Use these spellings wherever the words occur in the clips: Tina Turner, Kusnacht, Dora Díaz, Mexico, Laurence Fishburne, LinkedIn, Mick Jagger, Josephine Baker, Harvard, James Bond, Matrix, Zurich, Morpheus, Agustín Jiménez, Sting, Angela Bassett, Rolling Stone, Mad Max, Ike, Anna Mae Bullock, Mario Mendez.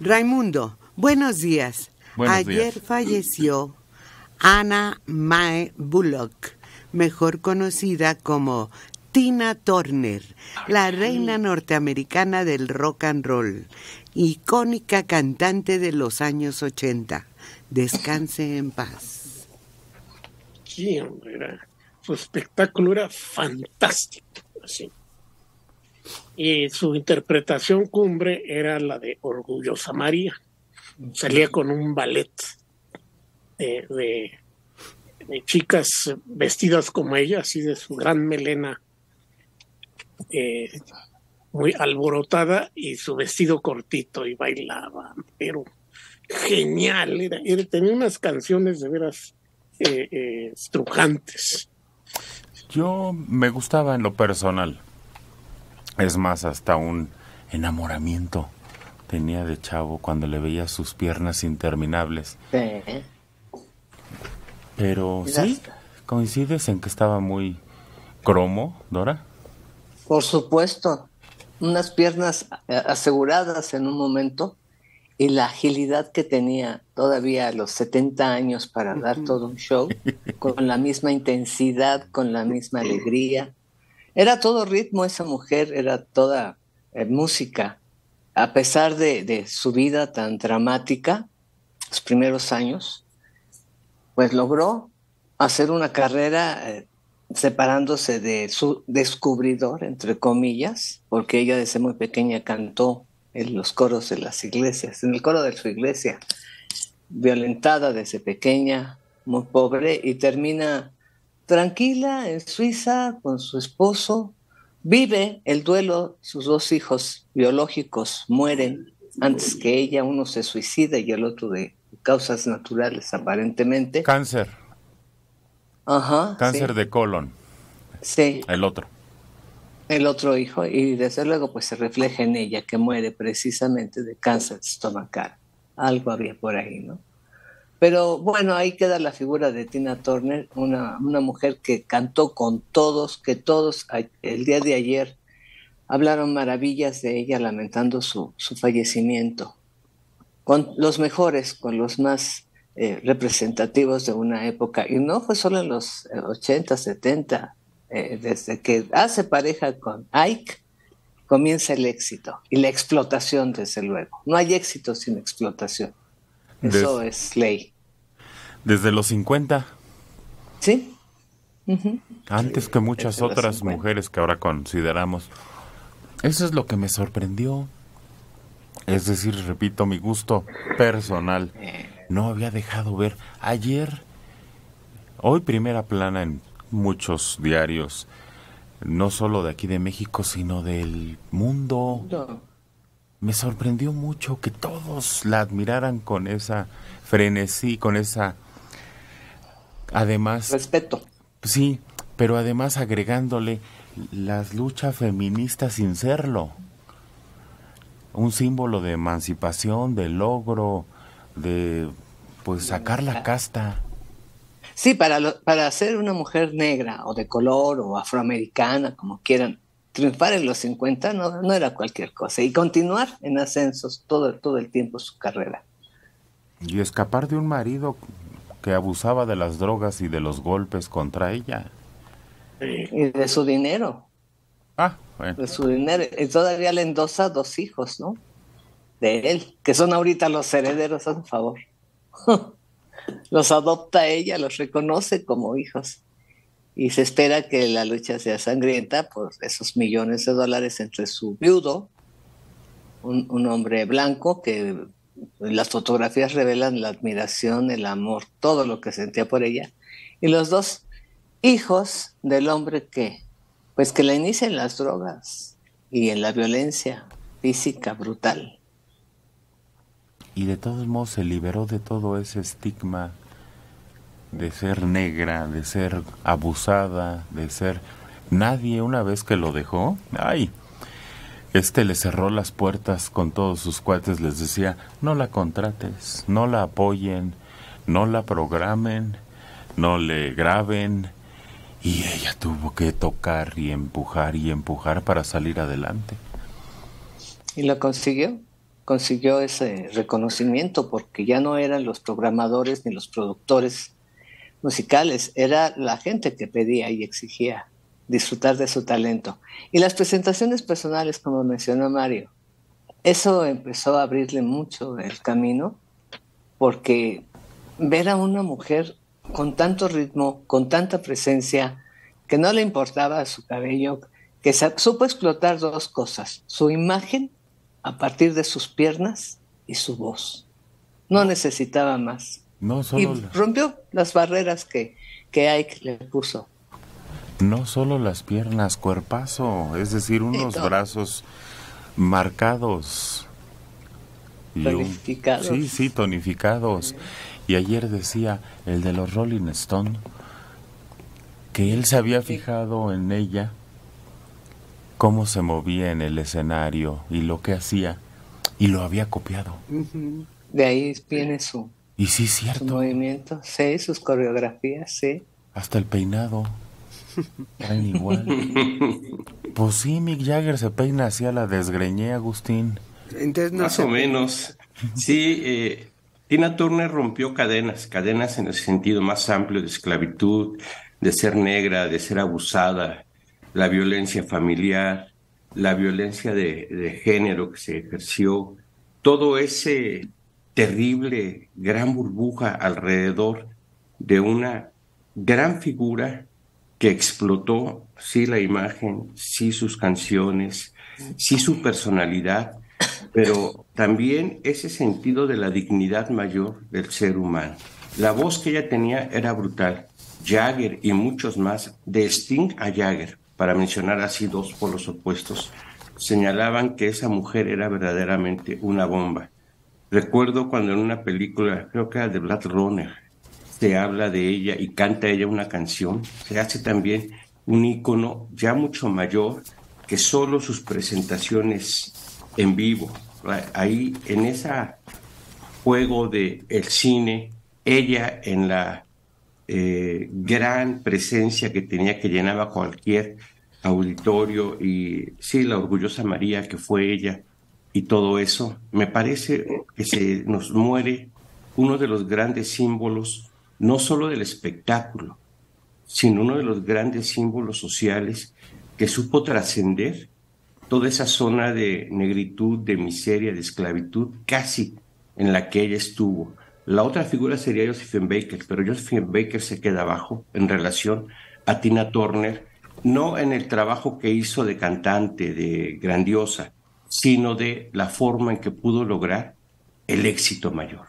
Raimundo, buenos días. Ayer falleció Anna Mae Bullock, mejor conocida como Tina Turner, la reina norteamericana del rock and roll, icónica cantante de los años 80. Descanse en paz. Sí, hombre, su espectáculo era fantástico. Así. Y su interpretación cumbre era la de Orgullosa María. Salía con un ballet de chicas vestidas como ella, así de su gran melena muy alborotada y su vestido cortito, y bailaba, pero genial. Tenía unas canciones de veras estrujantes. Yo me gustaba en lo personal. Es más, hasta un enamoramiento tenía de chavo cuando le veía sus piernas interminables. Pero sí, ¿coincides en que estaba muy cromo, Dora? Por supuesto. Unas piernas aseguradas en un momento y la agilidad que tenía todavía a los 70 años para dar todo un show con la misma intensidad, con la misma alegría. Era todo ritmo esa mujer, era toda música. A pesar de su vida tan dramática, los primeros años, pues logró hacer una carrera separándose de su descubridor, entre comillas, porque ella desde muy pequeña cantó en los coros de las iglesias, en el coro de su iglesia, violentada desde pequeña, muy pobre, y termina tranquila en Suiza con su esposo, vive el duelo, sus dos hijos biológicos mueren antes que ella, uno se suicida y el otro de causas naturales aparentemente. Cáncer. Ajá. Cáncer sí. De colon. Sí. El otro hijo, y desde luego pues se refleja en ella que muere precisamente de cáncer estomacal. Algo había por ahí, ¿no? Pero bueno, ahí queda la figura de Tina Turner, una mujer que cantó con todos, que todos el día de ayer hablaron maravillas de ella lamentando su fallecimiento. Con los mejores, con los más representativos de una época. Y no fue solo en los 80, 70, desde que hace pareja con Ike, comienza el éxito y la explotación desde luego. No hay éxito sin explotación. Eso es ley. Desde los 50. Sí. Antes que muchas otras mujeres que ahora consideramos. Eso es lo que me sorprendió. Es decir, repito, mi gusto personal. No había dejado ver. Ayer, hoy primera plana en muchos diarios, no solo de aquí de México, sino del mundo. No. Me sorprendió mucho que todos la admiraran con esa frenesí, con esa, además, respeto. Sí, pero además agregándole las luchas feministas sin serlo. Un símbolo de emancipación, de logro, de pues sacar la casta. Sí, para ser una mujer negra o de color o afroamericana, como quieran, triunfar en los 50 no era cualquier cosa. Y continuar en ascensos todo el tiempo su carrera. Y escapar de un marido que abusaba de las drogas y de los golpes contra ella. Y de su dinero. Ah, bueno. De su dinero. Y todavía le endosa dos hijos, ¿no? De él, que son ahorita los herederos, haz un favor. Los adopta ella, los reconoce como hijos. Y se espera que la lucha sea sangrienta por esos millones de dólares entre su viudo, un hombre blanco que las fotografías revelan la admiración, el amor, todo lo que sentía por ella, y los dos hijos del hombre que la inicia en las drogas y en la violencia física brutal. Y de todos modos se liberó de todo ese estigma de ser negra, de ser abusada, de ser... Nadie, una vez que lo dejó, ¡ay! Le cerró las puertas con todos sus cuates, les decía, no la contrates, no la apoyen, no la programen, no le graben. Y ella tuvo que tocar y empujar para salir adelante. ¿Y lo consiguió? consiguió ese reconocimiento, porque ya no eran los programadores ni los productores musicales, era la gente que pedía y exigía disfrutar de su talento. Y las presentaciones personales, como mencionó Mario, eso empezó a abrirle mucho el camino, porque ver a una mujer con tanto ritmo, con tanta presencia, que no le importaba su cabello, que supo explotar dos cosas: su imagen a partir de sus piernas y su voz. No necesitaba más. No solo y rompió las barreras que Ike le puso. No solo las piernas, cuerpazo, es decir, unos brazos marcados. Tonificados. Sí, sí, tonificados. Y ayer decía el de los Rolling Stone que él se había fijado en ella, cómo se movía en el escenario y lo que hacía, y lo había copiado. De ahí viene su, y sí, cierto, su movimiento, sí, sus coreografías, sí. Hasta el peinado. Tan igual. Pues sí, Mick Jagger se peina así a la desgreñé, Agustín. Entonces no más o menos. Sí, Tina Turner rompió cadenas en el sentido más amplio de esclavitud, de ser negra, de ser abusada, la violencia familiar, la violencia de género que se ejerció, todo ese terrible gran burbuja alrededor de una gran figura que explotó, sí, la imagen, sí, sus canciones, sí, su personalidad, pero también ese sentido de la dignidad mayor del ser humano. La voz que ella tenía era brutal. Jagger y muchos más, de Sting a Jagger, para mencionar así dos polos opuestos, señalaban que esa mujer era verdaderamente una bomba. Recuerdo cuando en una película, creo que era de Blade Runner, se habla de ella y canta ella una canción, se hace también un ícono ya mucho mayor que solo sus presentaciones en vivo. Ahí, en ese juego del cine, ella en la gran presencia que tenía, que llenaba cualquier auditorio, y sí, la orgullosa María que fue ella y todo eso, me parece que se nos muere uno de los grandes símbolos, no solo del espectáculo, sino uno de los grandes símbolos sociales que supo trascender toda esa zona de negritud, de miseria, de esclavitud, casi en la que ella estuvo. La otra figura sería Josephine Baker, pero Josephine Baker se queda abajo en relación a Tina Turner, no en el trabajo que hizo de cantante, de grandiosa, sino de la forma en que pudo lograr el éxito mayor,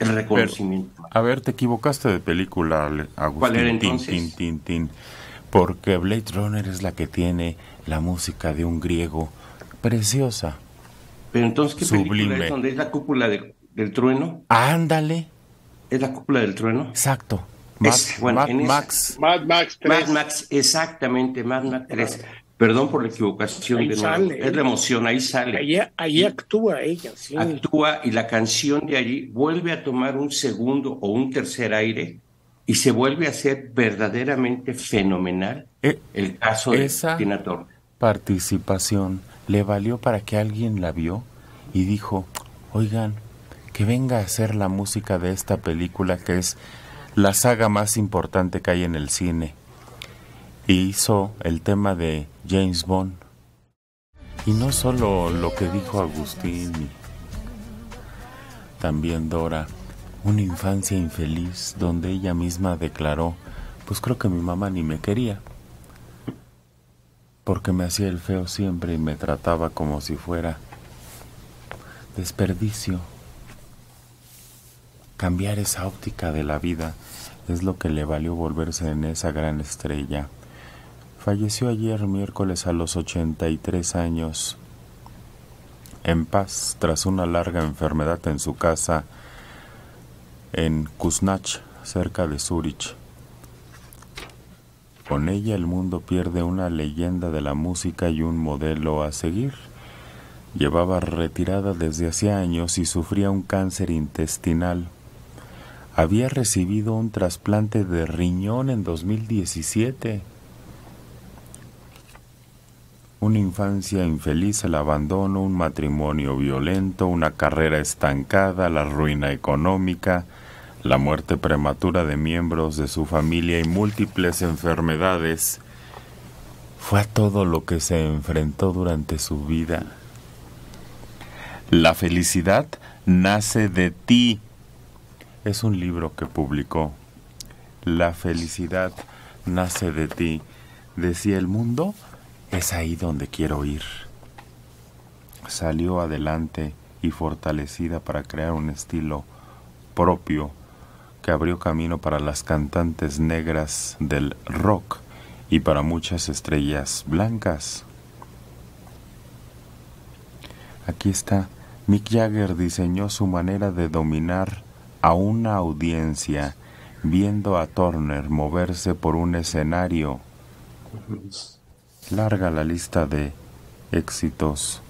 el reconocimiento. Pero, a ver, te equivocaste de película, Agustín. ¿Cuál era entonces? Tin. Porque Blade Runner es la que tiene la música de un griego preciosa. Pero entonces, ¿qué película es donde es la cúpula del trueno? Ándale. ¿Es la cúpula del trueno? Exacto. Mad Max 3. Mad Max, exactamente, Mad Max 3. Perdón por la equivocación. Ahí de sale, nuevo. Es la emoción, ahí sale. Ahí actúa ella. Sí. Actúa, y la canción de allí vuelve a tomar un segundo o un tercer aire y se vuelve a ser verdaderamente fenomenal el caso de Tina Turner. Participación le valió para que alguien la vio y dijo: oigan, que venga a hacer la música de esta película, que es la saga más importante que hay en el cine. Y hizo el tema de James Bond. Y no solo lo que dijo Agustín, también Dora, una infancia infeliz donde ella misma declaró: pues creo que mi mamá ni me quería, porque me hacía el feo siempre y me trataba como si fuera desperdicio. Cambiar esa óptica de la vida es lo que le valió volverse en esa gran estrella. Falleció ayer miércoles a los 83 años. En paz, tras una larga enfermedad en su casa en Kusnacht, cerca de Zurich. Con ella el mundo pierde una leyenda de la música y un modelo a seguir. Llevaba retirada desde hacía años y sufría un cáncer intestinal. Había recibido un trasplante de riñón en 2017. una infancia infeliz, el abandono, un matrimonio violento, una carrera estancada, la ruina económica, la muerte prematura de miembros de su familia y múltiples enfermedades. Fue a todo lo que se enfrentó durante su vida. La felicidad nace de ti. Es un libro que publicó. La felicidad nace de ti. Decía: el mundo es ahí donde quiero ir. Salió adelante y fortalecida para crear un estilo propio que abrió camino para las cantantes negras del rock y para muchas estrellas blancas. Aquí está. Mick Jagger diseñó su manera de dominar a una audiencia viendo a Turner moverse por un escenario. Larga la lista de éxitos.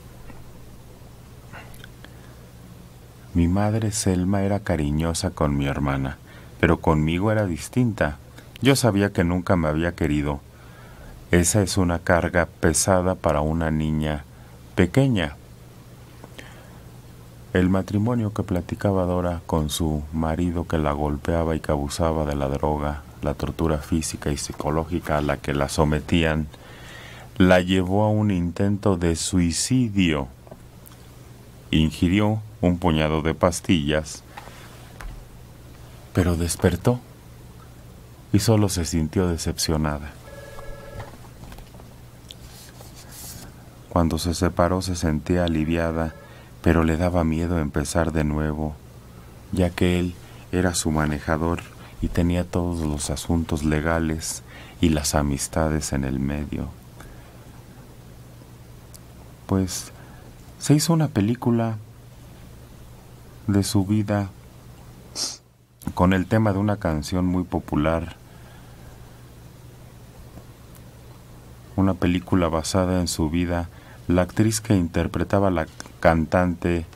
Mi madre Selma era cariñosa con mi hermana, pero conmigo era distinta. Yo sabía que nunca me había querido. Esa es una carga pesada para una niña pequeña. El matrimonio que platicaba Dora con su marido, que la golpeaba y que abusaba de la droga, la tortura física y psicológica a la que la sometían, la llevó a un intento de suicidio. Ingirió un puñado de pastillas, pero despertó y solo se sintió decepcionada. Cuando se separó se sentía aliviada, pero le daba miedo empezar de nuevo, ya que él era su manejador y tenía todos los asuntos legales y las amistades en el medio. Pues se hizo una película de su vida con el tema de una canción muy popular, una película basada en su vida. La actriz que interpretaba a la cantante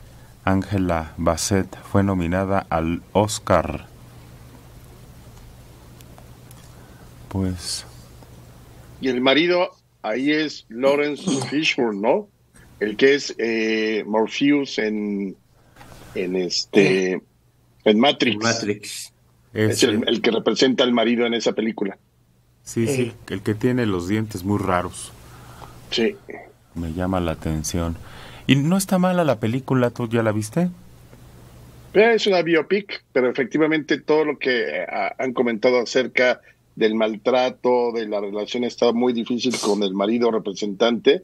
Angela Bassett fue nominada al Oscar. Pues... y el marido ahí es Laurence Fishburne, ¿no? El que es Morpheus en Matrix. Matrix. Es el que representa al marido en esa película. Sí, sí, el que tiene los dientes muy raros. Sí. Me llama la atención. ¿Y no está mala la película? ¿Tú ya la viste? Es una biopic, pero efectivamente todo lo que han comentado acerca del maltrato, de la relación está muy difícil con el marido representante.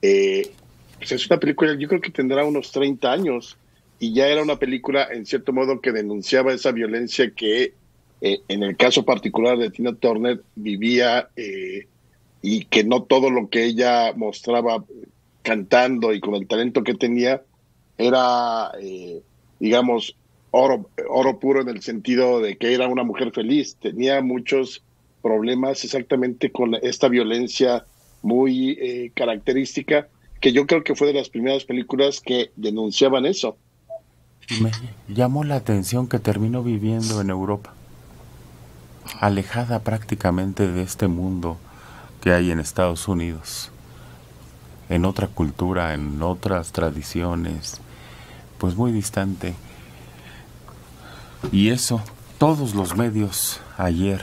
Pues es una película, yo creo que tendrá unos 30 años, y ya era una película, en cierto modo, que denunciaba esa violencia que, en el caso particular de Tina Turner, vivía, y que no todo lo que ella mostraba cantando y con el talento que tenía era, digamos, oro puro, en el sentido de que era una mujer feliz. Tenía muchos problemas exactamente con esta violencia muy característica, que yo creo que fue de las primeras películas que denunciaban eso. Me llamó la atención que terminó viviendo en Europa, alejada prácticamente de este mundo que hay en Estados Unidos, en otra cultura, en otras tradiciones, pues muy distante. Y eso, todos los medios ayer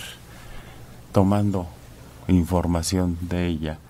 tomando información de ella.